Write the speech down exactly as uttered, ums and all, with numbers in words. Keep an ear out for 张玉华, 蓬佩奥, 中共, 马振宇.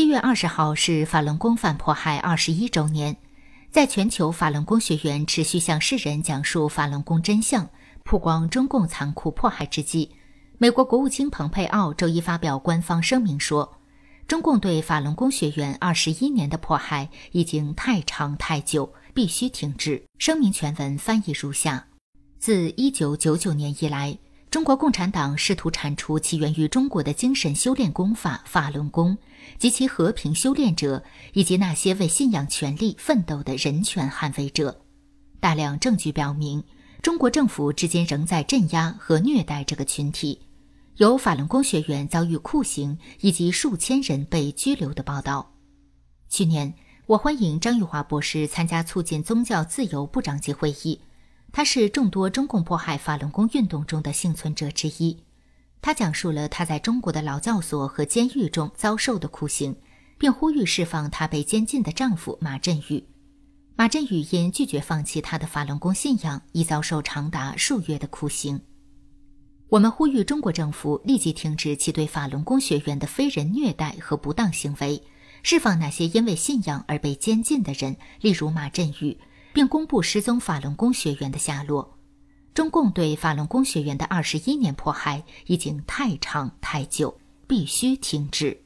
七月二十号是法轮功反迫害二十一周年，在全球法轮功学员持续向世人讲述法轮功真相，曝光中共残酷迫害之际，美国国务卿蓬佩奥周一发表官方声明说，中共对法轮功学员二十一年的迫害已经太长太久，必须停止。声明全文翻译如下：自一九九九年以来，中国共产党试图铲除起源于中国的精神修炼功法法轮功及其和平修炼者，以及那些为信仰权利奋斗的人权捍卫者。大量证据表明，中国政府至今仍在镇压和虐待这个群体，有法轮功学员遭遇酷刑以及数千人被拘留的报道。去年，我欢迎张玉华博士参加促进宗教自由部长级会议，他是众多中共迫害法轮功运动中的幸存者之一。他讲述了他在中国的劳教所和监狱中遭受的酷刑，并呼吁释放他被监禁的丈夫马振宇。马振宇因拒绝放弃他的法轮功信仰，已遭受长达数月的酷刑。我们呼吁中国政府立即停止其对法轮功学员的非人虐待和不当行为，释放那些因为信仰而被监禁的人，例如马振宇，并公布失踪法轮功学员的下落。中共对法轮功学员的二十一年迫害已经太长太久，必须停止。